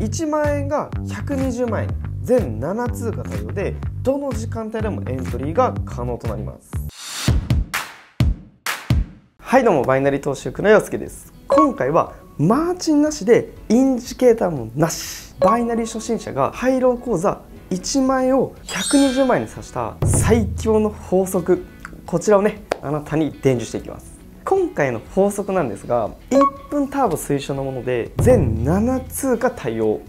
1万円が120万円全7通貨対応で、どの時間帯でもエントリーが可能となります。はい、どうもバイナリー投資塾の陽介です。今回はマーチンなしでインジケーターもなし、バイナリー初心者が廃炉口座1万円を120万円にさした最強の法則、こちらをね、あなたに伝授していきます。今回の法則なんですが、1分ターボ推奨のもので全7通貨対応、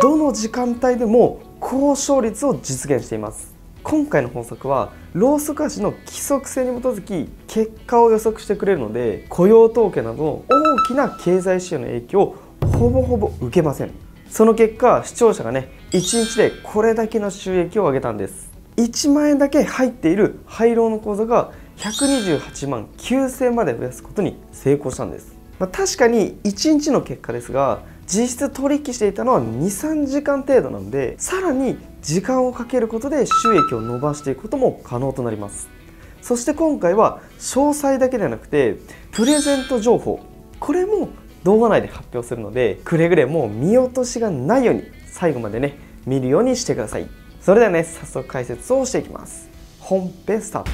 どの時間帯でも高勝率を実現しています。今回の法則はローソク足の規則性に基づき結果を予測してくれるので、雇用統計など大きな経済指標の影響をほぼほぼ受けません。その結果、視聴者がね、1日でこれだけの収益を上げたんです。1万円だけ入っている廃炉の口座が128万9000円まで増やすことに成功したんです。まあ、確かに1日の結果ですが、実質取引していたのは 2,3 時間程度なので、さらに時間をかけることで収益を伸ばしていくことも可能となります。そして今回は詳細だけではなくて、プレゼント情報、これも動画内で発表するので、くれぐれも見落としがないように最後までね、見るようにしてください。それではね、早速解説をしていきます。本編スタート。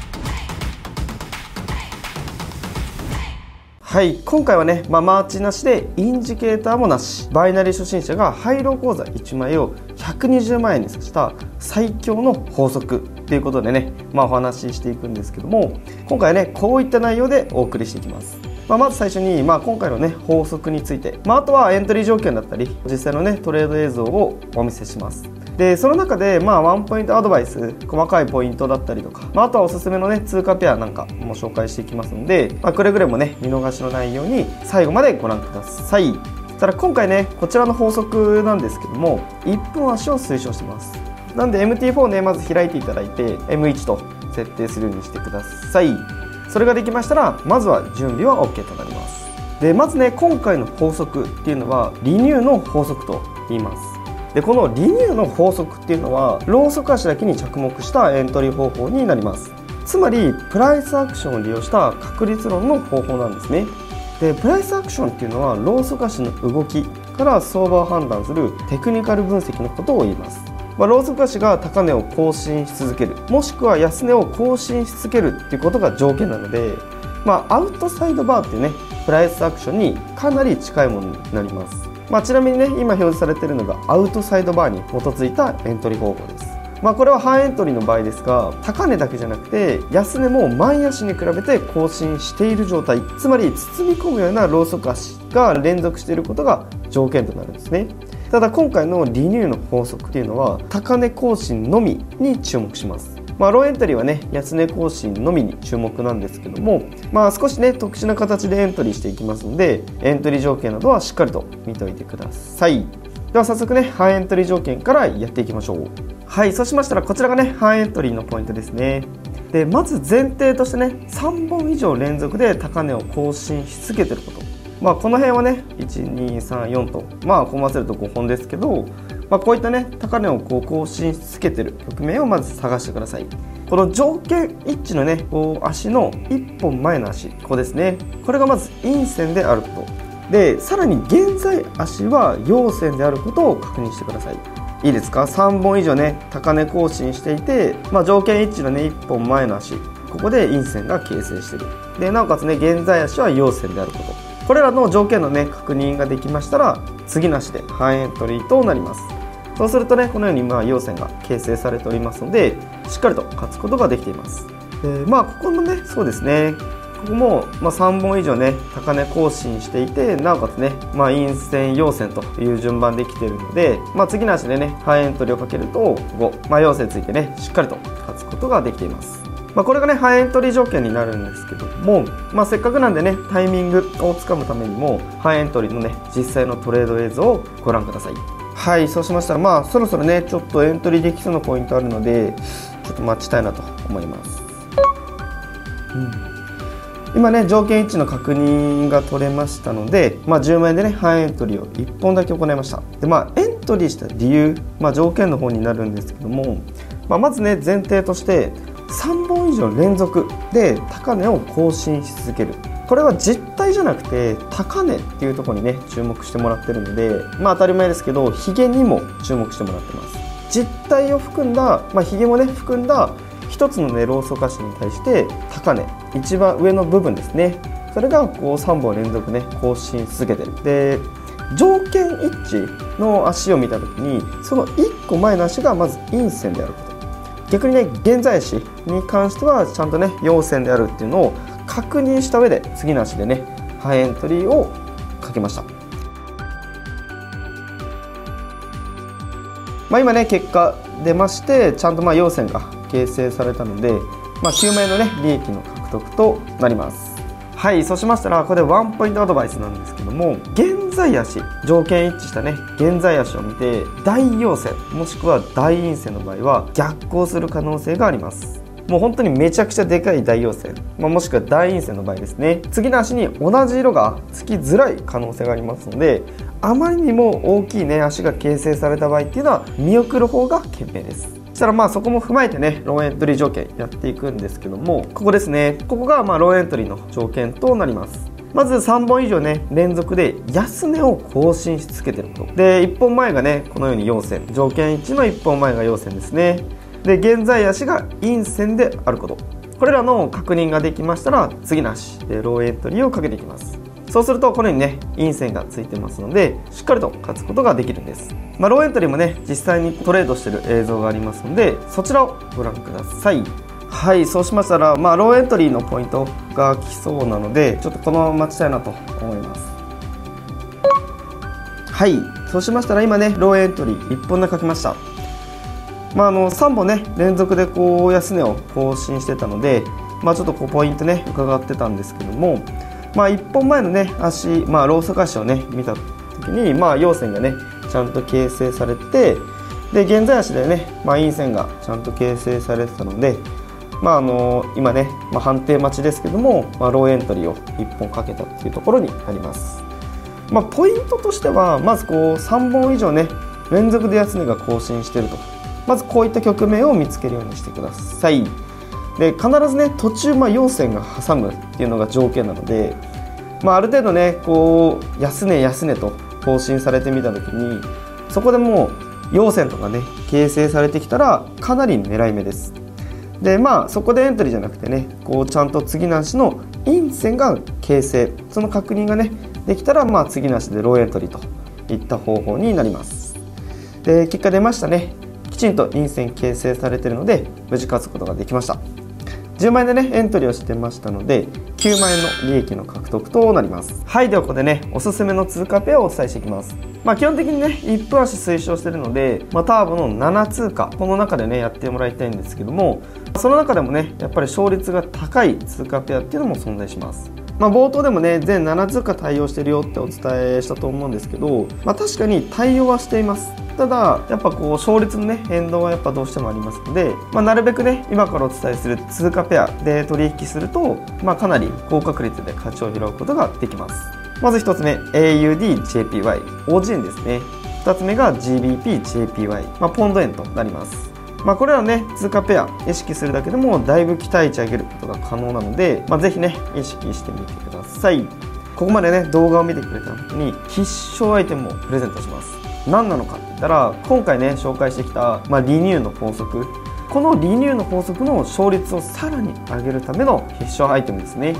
はい、今回はね、マーチなしでインジケーターもなし、バイナリー初心者が廃炉口座1万円を120万円にさした最強の法則ということでね、お話ししていくんですけども、今回はね、こういった内容でお送りしていきます。まず最初に、今回のね、法則について、あとはエントリー条件だったり実際のね、トレード映像をお見せします。でその中で、ワンポイントアドバイス、細かいポイントだったりとか、あとはおすすめのね、通貨ペアなんかも紹介していきますので、くれぐれもね、見逃しのないように最後までご覧ください。ただ今回ね、こちらの法則なんですけども、1分足を推奨してます。なんで MT4 ね、まず開いていただいて M1 と設定するようにしてください。それができましたら、まずは準備は OK となります。でまずね、今回の法則っていうのはリニューの法則と言います。でこのリニューの法則っていうのはローソク足だけに着目したエントリー方法になります。つまりプライスアクションを利用した確率論の方法なんですね。でプライスアクションっていうのはローソク足の動きから相場を判断するテクニカル分析のことを言います。ローソク足が高値を更新し続ける、もしくは安値を更新し続けるっていうことが条件なので、アウトサイドバーっていうね、プライスアクションにかなり近いものになります。ちなみにね、今表示されているのがアウトサイドバーに基づいたエントリー方法です。これは半エントリーの場合ですが、高値だけじゃなくて安値も前足に比べて更新している状態、つまり包み込むようなローソク足が連続していることが条件となるんですね。ただ今回のリニューの法則というのは高値更新のみに注目します。ローエントリーはね、安値更新のみに注目なんですけども、少しね、特殊な形でエントリーしていきますので、エントリー条件などはしっかりと見ておいてください。では早速ね、半エントリー条件からやっていきましょう。はい、そうしましたらこちらがね、半エントリーのポイントですね。でまず前提としてね、3本以上連続で高値を更新し続けてること、この辺はね、1234とこう合わせると5本ですけど、こういったね、高値をこう更新し続けてる局面をまず探してください。この条件一致のね、こう足の1本前の足、ここですね、これがまず陰線であることで、さらに現在足は陽線であることを確認してください。いいですか、3本以上ね、高値更新していて、条件一致のね、1本前の足、ここで陰線が形成してるで、なおかつね、現在足は陽線であること、これらの条件のね、確認ができましたら、次の足で半エントリーとなります。そうするとね、このように陽線が形成されておりますので、しっかりと勝つことができています。ここもね、そうですね、ここも3本以上ね、高値更新していて、なおかつね、陰線陽線という順番できているので、次の足でね、半エントリーをかけると5、陽線ついてね、しっかりと勝つことができています。これがね、半エントリー条件になるんですけども、せっかくなんでね、タイミングをつかむためにも半エントリーのね、実際のトレード映像をご覧ください。はい、そうしましたら、そろそろね、ちょっとエントリーできそうなポイントあるので、ちょっと待ちたいなと思います。今ね、条件一致の確認が取れましたので、10万円でね、半エントリーを1本だけ行いました。でエントリーした理由、条件の方になるんですけども、まずね、前提として3本以上連続で高値を更新し続ける、これは実体じゃなくて高値っていうところにね注目してもらってるので、まあ当たり前ですけどヒゲにも注目してもらってます。実体を含んだ、まあ、ヒゲもね含んだ一つのねローソク足に対して高値、一番上の部分ですね、それがこう3本連続ね更新し続けてる。で条件一致の足を見た時にその1個前の足がまず陰線であること、逆にね現在足に関してはちゃんとね陽線であるっていうのを確認した上で次の足でねハイエントリーをかけました。まあ今ね結果出まして、ちゃんとまあ陽線が形成されたので、まあ救命のね利益の獲得となります。はい、そうしましたらここでワンポイントアドバイスなんですけども、現在足条件一致したね現在足を見て大陽線もしくは大陰線の場合は逆行する可能性があります。もう本当にめちゃくちゃでかい大陽線、まあ、もしくは大陰線の場合ですね、次の足に同じ色がつきづらい可能性がありますので、あまりにも大きいね足が形成された場合っていうのは見送る方が賢明です。そしたらまあそこも踏まえてねローエントリー条件やっていくんですけども、ここですね、ここがまあローエントリーの条件となります。まず3本以上ね連続で安値を更新し続けてることで、1本前がねこのように陽線、条件1の1本前が陽線ですね。で現在足が陰線であること、これらの確認ができましたら次の足でローエントリーをかけていきます。そうするとこのようにね陰線がついてますのでしっかりと勝つことができるんです。まあ、ローエントリーもね実際にトレードしてる映像がありますのでそちらをご覧ください。はい、そうしましたらまあローエントリーのポイントが来そうなのでちょっとこのまま待ちたいなと思います。はい、そうしましたら今ねローエントリー1本で書きました。まあ3本ね連続でこう安値を更新してたので、まあ、ちょっとこうポイントね伺ってたんですけども、まあ、1本前のね足、まあ、ローソク足をね見た時に、まあ、陽線がねちゃんと形成されて、で現在足でね、まあ、陰線がちゃんと形成されてたので、まあ今ね、まあ、判定待ちですけども、まあ、ローエントリーを1本かけたっていうところになります。まあ、ポイントとしてはまずこう3本以上ね連続で安値が更新してると、まずこういった局面を見つけるようにしてください。で必ずね途中まあ陽線が挟むっていうのが条件なので、まあ、ある程度ねこう安値安値と更新されてみた時にそこでもう陽線とかね形成されてきたらかなり狙い目です。でまあそこでエントリーじゃなくてねこうちゃんと次の足の陰線が形成、その確認がねできたらまあ次の足でローエントリーといった方法になります。で結果出ましたね、きちんと陰線形成されているので無事勝つことができました。10万円でねエントリーをしてましたので9万円の利益の獲得となります。はい、ではここでねおすすめの通貨ペアをお伝えしていきます。まあ基本的にね1分足推奨しているので、まあ、ターボの7通貨この中でねやってもらいたいんですけども、その中でもねやっぱり勝率が高い通貨ペアっていうのも存在します。まあ、冒頭でもね全7通貨対応してるよってお伝えしたと思うんですけど、まあ、確かに対応はしています。ただやっぱこう勝率のね変動はやっぱどうしてもありますので、まあ、なるべくね今からお伝えする通貨ペアで取引すると、まあ、かなり高確率で価値を拾うことができます。まず1つ目 AUDJPY オージーンですね。2つ目が GBPJPY、まあ、ポンド円となります。まあこれらのね通貨ペア意識するだけでもだいぶ期待値上げることが可能なので、まあ、ぜひね意識してみてください。ここまでね動画を見てくれた方に必勝アイテムをプレゼントします。何なのかって言ったら今回ね紹介してきた、まあ、リニューの法則、このリニューの法則の勝率をさらに上げるための必勝アイテムですね。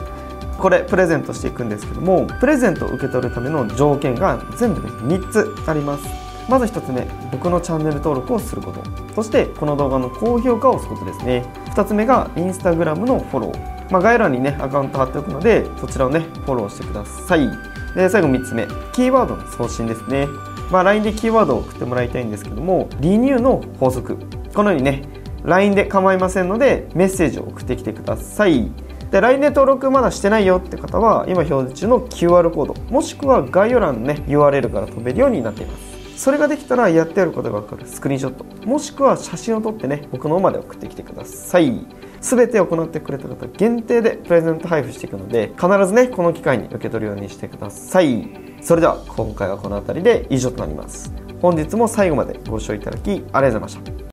これプレゼントしていくんですけども、プレゼントを受け取るための条件が全部で3つあります。まず1つ目、僕のチャンネル登録をすること、そしてこの動画の高評価を押すことですね。2つ目がインスタグラムのフォロー、まあ、概要欄にねアカウント貼っておくのでそちらをねフォローしてください。で最後3つ目、キーワードの送信ですね。まあ、LINE でキーワードを送ってもらいたいんですけども、リニューの法則、このようにね LINE で構いませんのでメッセージを送ってきてください。で LINE で登録まだしてないよって方は今表示中の QR コードもしくは概要欄のね URL から飛べるようになっています。それができたらやってあることが分かるスクリーンショットもしくは写真を撮ってね僕の方まで送ってきてください。全て行ってくれた方限定でプレゼント配布していくので必ずねこの機会に受け取るようにしてください。それでは今回はこの辺りで以上となります。本日も最後までご視聴いただきありがとうございました。